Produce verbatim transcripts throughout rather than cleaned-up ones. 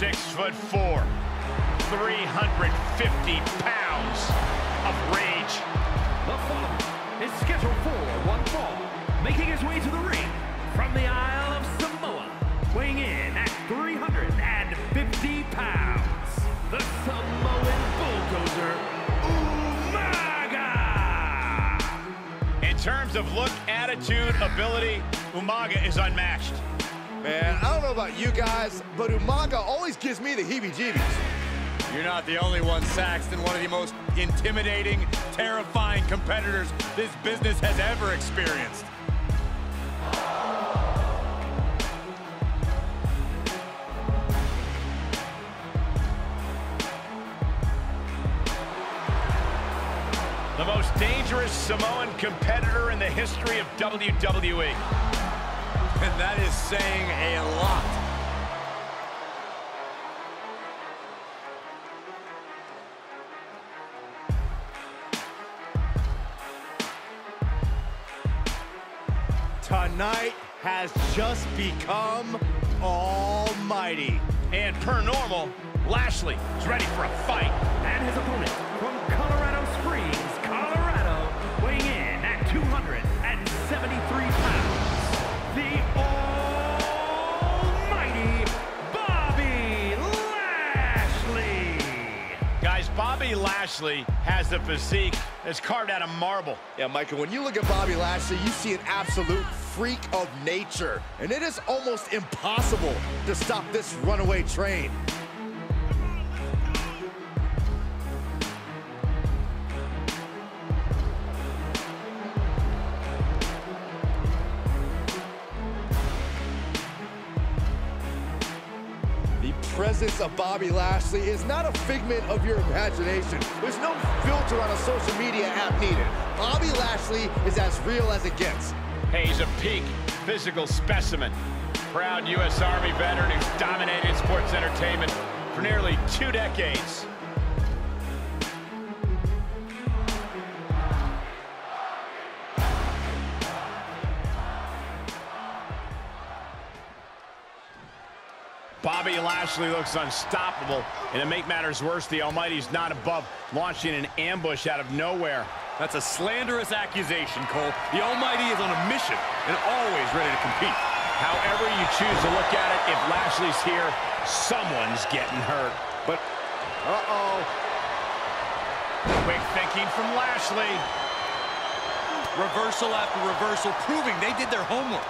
six foot four, three hundred fifty pounds of rage. The following is scheduled for one fall, making his way to the ring from the Isle of Samoa, weighing in at three hundred fifty pounds, the Samoan bulldozer, Umaga! In terms of look, attitude, ability, Umaga is unmatched. Man, I don't know about you guys, but Umaga always gives me the heebie-jeebies. You're not the only one, Saxton, one of the most intimidating, terrifying competitors this business has ever experienced. The most dangerous Samoan competitor in the history of W W E. And that is saying a lot. Tonight has just become almighty. And per normal, Lashley is ready for a fight. And his opponent from Colorado Springs, Colorado, weighing in at two hundred seventy-three pounds. The almighty Bobby Lashley. Guys, Bobby Lashley has the physique that's carved out of marble. Yeah, Michael, when you look at Bobby Lashley, you see an absolute freak of nature. And it is almost impossible to stop this runaway train. The presence of Bobby Lashley is not a figment of your imagination. There's no filter on a social media app needed. Bobby Lashley is as real as it gets. Hey, he's a peak physical specimen. Proud U S Army veteran who's dominated sports entertainment for nearly two decades. Bobby Lashley looks unstoppable, and to make matters worse, the Almighty's not above launching an ambush out of nowhere. That's a slanderous accusation, Cole. The Almighty is on a mission and always ready to compete. However you choose to look at it, if Lashley's here, someone's getting hurt. But, uh-oh. Quick thinking from Lashley. Reversal after reversal, proving they did their homework.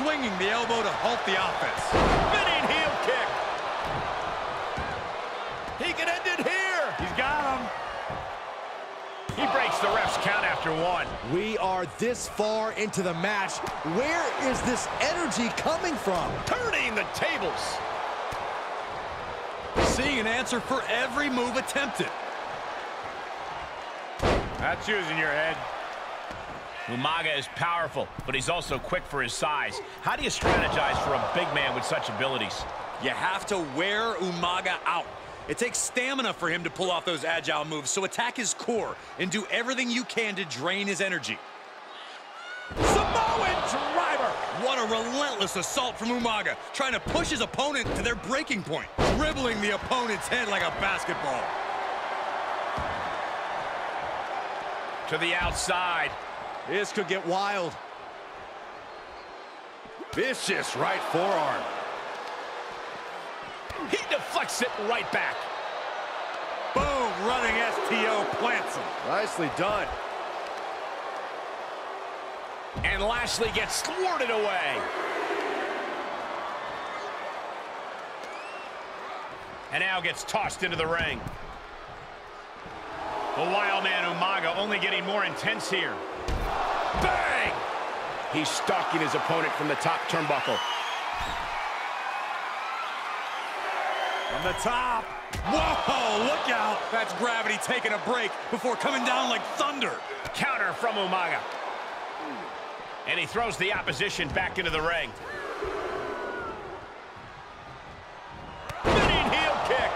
Swinging the elbow to halt the offense. Spinning heel kick. He can end it here. He's got him. He breaks the ref's count after one. We are this far into the match. Where is this energy coming from? Turning the tables. Seeing an answer for every move attempted. That's using your head. Umaga is powerful, but he's also quick for his size. How do you strategize for a big man with such abilities? You have to wear Umaga out. It takes stamina for him to pull off those agile moves, so attack his core and do everything you can to drain his energy. Samoan driver! What a relentless assault from Umaga, trying to push his opponent to their breaking point, dribbling the opponent's head like a basketball. To the outside. This could get wild. Vicious right forearm. He deflects it right back. Boom, running S T O plants him. Nicely done. And Lashley gets thwarted away. And now gets tossed into the ring. The wild man Umaga only getting more intense here. Bang! He's stalking his opponent from the top turnbuckle. From the top. Whoa, look out. That's gravity taking a break before coming down like thunder. Counter from Umaga. And he throws the opposition back into the ring. Spinning heel kick.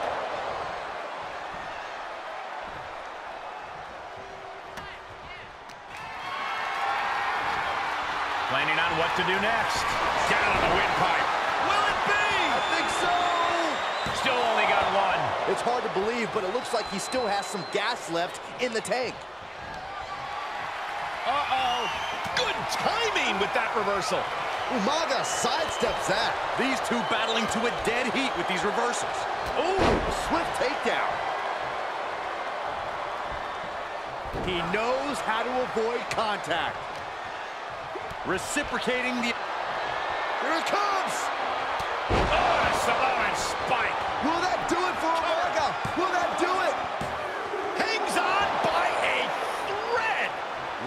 Planning on what to do next. Down on the windpipe. Will it be? I think so. Still only got one. It's hard to believe, but it looks like he still has some gas left in the tank. Uh-oh. Good timing with that reversal. Umaga sidesteps that. These two battling to a dead heat with these reversals. Ooh, swift takedown. He knows how to avoid contact. Reciprocating the... Here it comes! Oh, the Samoan spike. Will that do it for Umaga? Will that do it? Hangs on by a thread.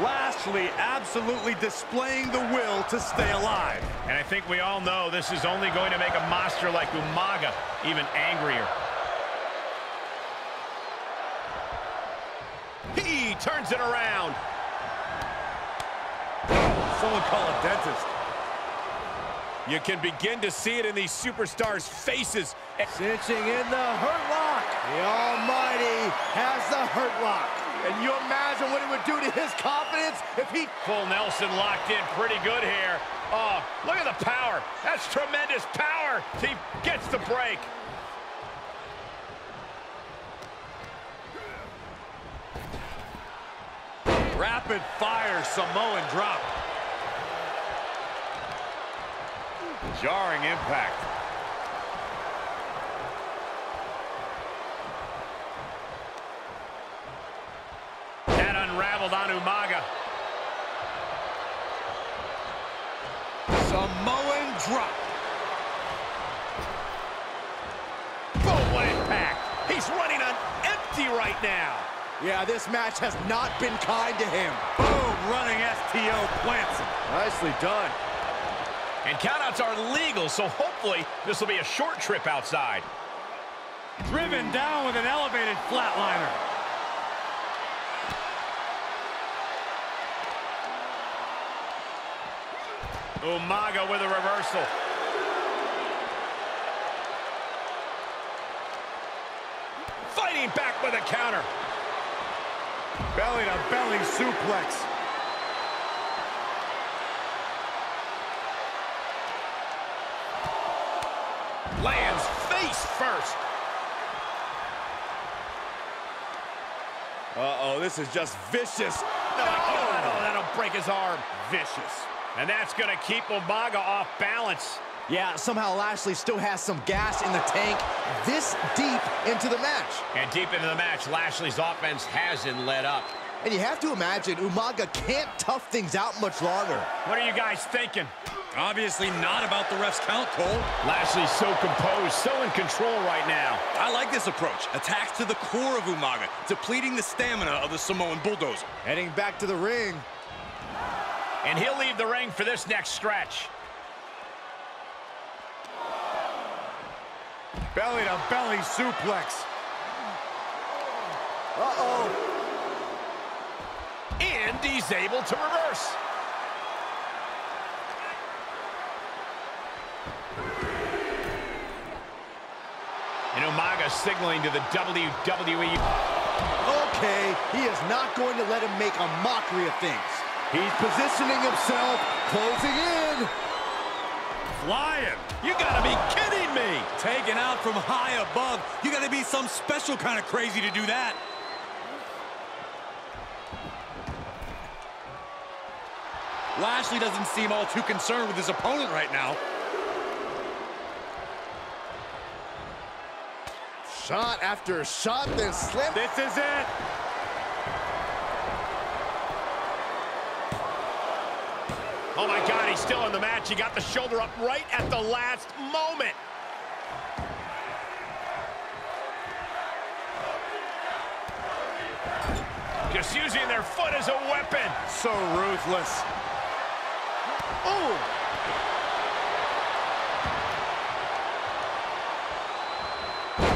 Lashley absolutely displaying the will to stay alive. And I think we all know this is only going to make a monster like Umaga even angrier. He turns it around. Someone call a dentist. You can begin to see it in these superstars' faces. Cinching in the hurt lock. The Almighty has the hurt lock. And you imagine what it would do to his confidence if he... Full Nelson locked in pretty good here. Oh, look at the power. That's tremendous power. He gets the break. Rapid fire Samoan drop. Jarring impact. That unraveled on Umaga. Samoan drop. Boom, what impact. He's running on empty right now. Yeah, this match has not been kind to him. Boom, running S T O plants him. Nicely done. And countouts are legal, so hopefully this will be a short trip outside. Driven down with an elevated flatliner. Umaga with a reversal. Fighting back with a counter. Belly to belly suplex. Lands face first. Uh-oh, this is just vicious. No, oh. Oh, that'll break his arm. Vicious. And that's going to keep Umaga off balance. Yeah, somehow Lashley still has some gas in the tank this deep into the match. And deep into the match, Lashley's offense hasn't let up. And you have to imagine Umaga can't tough things out much longer. What are you guys thinking? Obviously not about the ref's count, Cole. Lashley's so composed, so in control right now. I like this approach. Attacks to the core of Umaga, depleting the stamina of the Samoan bulldozer. Heading back to the ring. And he'll leave the ring for this next stretch. Belly to belly suplex. Uh-oh. And he's able to reverse. And Umaga signaling to the W W E. Okay, he is not going to let him make a mockery of things. He's positioning himself, closing in. Flying. You gotta be kidding me. Taken out from high above. You gotta be some special kind of crazy to do that. Lashley doesn't seem all too concerned with his opponent right now. Shot after shot, then slip. This is it. Oh, my God, he's still in the match. He got the shoulder up right at the last moment. Just using their foot as a weapon. So ruthless. Ooh.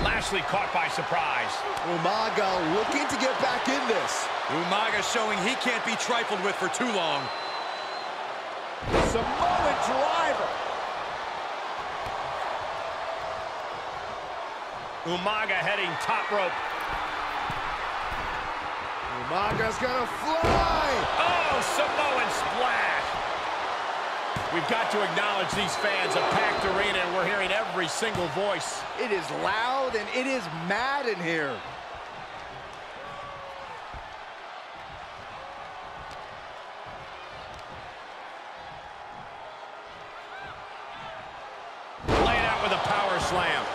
Lashley caught by surprise. Umaga looking to get back in this. Umaga showing he can't be trifled with for too long. Samoan driver. Umaga heading top rope. Umaga's gonna fly. Oh, Samoan splash. We've got to acknowledge these fans, a packed arena, and we're hearing every single voice. It is loud and it is mad in here. Laid out with a power slam.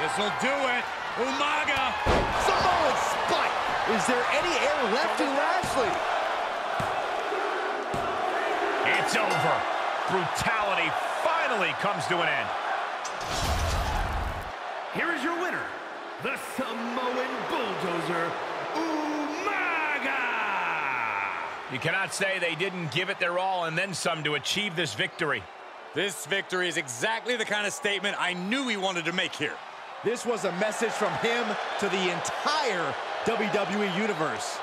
This'll do it. Umaga. Samoan spike. Is there any air left in Lashley? It's over. Brutality finally comes to an end. Here is your winner, the Samoan bulldozer, Umaga. You cannot say they didn't give it their all and then some to achieve this victory. This victory is exactly the kind of statement I knew he wanted to make here. This was a message from him to the entire W W E Universe.